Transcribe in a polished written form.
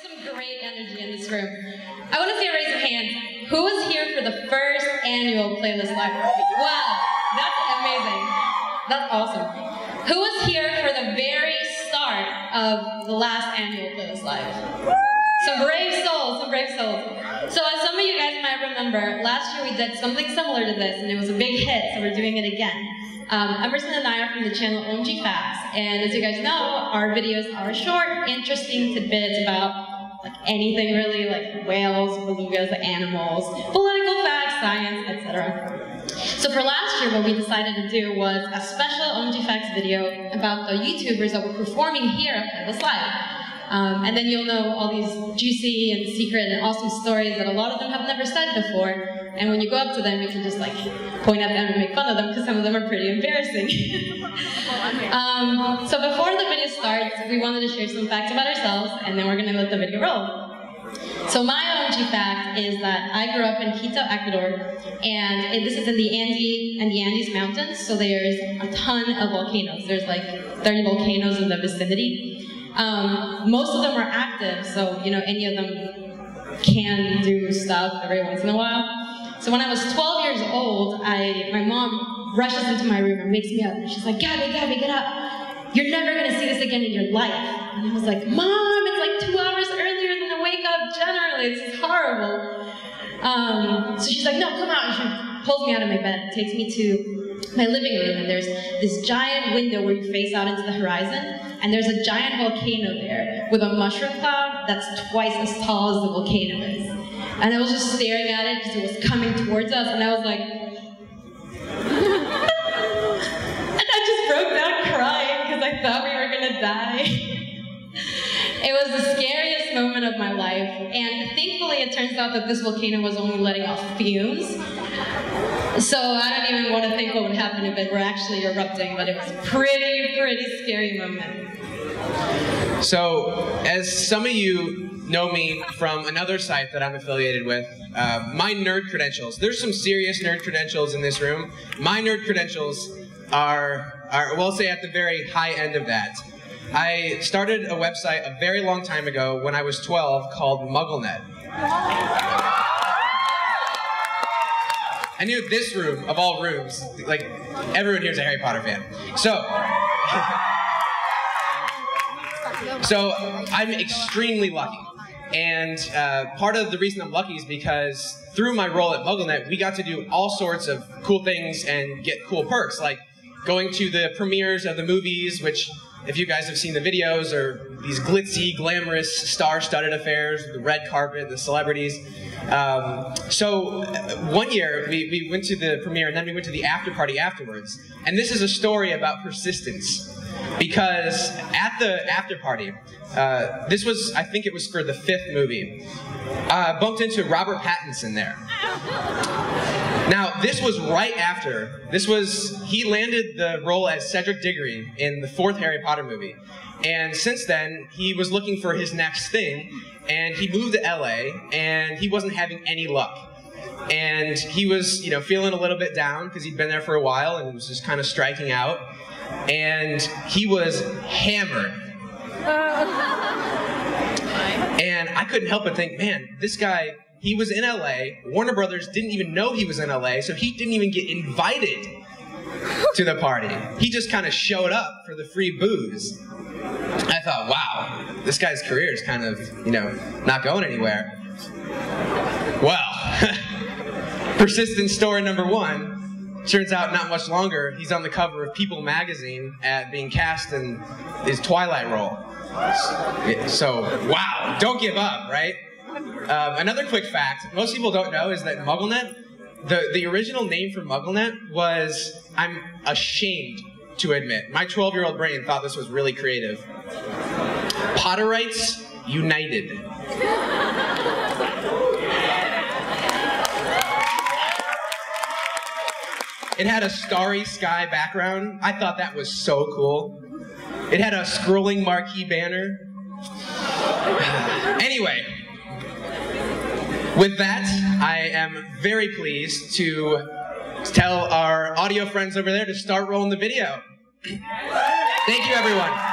There's some great energy in this room. I want to see a raise of hands. Who was here for the first annual Playlist Live? Wow, that's amazing. That's awesome. Who was here for the very start of the last annual Playlist Live? Some brave souls, some brave souls. So as some of you guys might remember, last year we did something similar to this, and it was a big hit, so we're doing it again. Emerson and I are from the channel OMG Facts, and as you guys know, our videos are short, interesting tidbits about like anything really, like whales, belugas, animals, political facts, science, etc. So for last year, what we decided to do was a special OMG Facts video about the YouTubers that were performing here at Playlist Live. And then you'll know all these juicy and secret and awesome stories that a lot of them have never said before. And when you go up to them, you can just like point at them and make fun of them because some of them are pretty embarrassing. So before the video starts, we wanted to share some facts about ourselves, and then we're going to let the video roll. So my OMG fact is that I grew up in Quito, Ecuador, and this is in the Andes mountains. So there's a ton of volcanoes. There's like 30 volcanoes in the vicinity. Most of them are active, so you know any of them can do stuff every once in a while. So when I was 12 years old, my mom rushes into my room and wakes me up, and she's like, Gabby, get up. You're never gonna see this again in your life. And I was like, Mom, it's like 2 hours earlier than the wake up generally. This is horrible. So she's like, no, come out. And she pulls me out of my bed, takes me to my living room, and there's this giant window where you face out into the horizon, and there's a giant volcano there with a mushroom cloud that's twice as tall as the volcano is. And I was just staring at it because it was coming towards us, and I was like, and I just broke down crying because I thought we were gonna die. It was the scariest moment of my life, and thankfully it turns out that this volcano was only letting off fumes. So I don't even want to think what would happen if it were actually erupting, but it was a pretty scary moment. So, as some of you know me from another site that I'm affiliated with, my nerd credentials, there's some serious nerd credentials in this room. My nerd credentials are we'll say at the very high end of that. I started a website a very long time ago when I was 12 called MuggleNet. I knew this room, of all rooms, like, everyone here is a Harry Potter fan. So I'm extremely lucky. And part of the reason I'm lucky is because through my role at MuggleNet, we got to do all sorts of cool things and get cool perks, like going to the premieres of the movies, which, if you guys have seen the videos, are these glitzy, glamorous, star-studded affairs, the red carpet, the celebrities. So one year, we went to the premiere, and then we went to the after party afterwards. And this is a story about persistence. Because at the after party, this was, I think it was for the 5th movie, bumped into Robert Pattinson there. Now, this was right after, he landed the role as Cedric Diggory in the 4th Harry Potter movie. And since then, he was looking for his next thing, and he moved to LA, and he wasn't having any luck. And he was, feeling a little bit down because he'd been there for a while and was just kind of striking out. And he was hammered. And I couldn't help but think, man, this guy, he was in LA, Warner Brothers didn't even know he was in LA, so he didn't even get invited to the party. He just kind of showed up for the free booze. I thought, wow, this guy's career is kind of, not going anywhere. Well, persistent story number one. Turns out not much longer, he's on the cover of People magazine being cast in his Twilight role. So, wow, don't give up, right? Another quick fact, most people don't know, is that MuggleNet, the original name for MuggleNet was, I'm ashamed to admit, my 12-year-old brain thought this was really creative, Potterites United. It had a starry sky background. I thought that was so cool. It had a scrolling marquee banner. Anyway, with that, I am very pleased to tell our audio friends over there to start rolling the video. Thank you, everyone.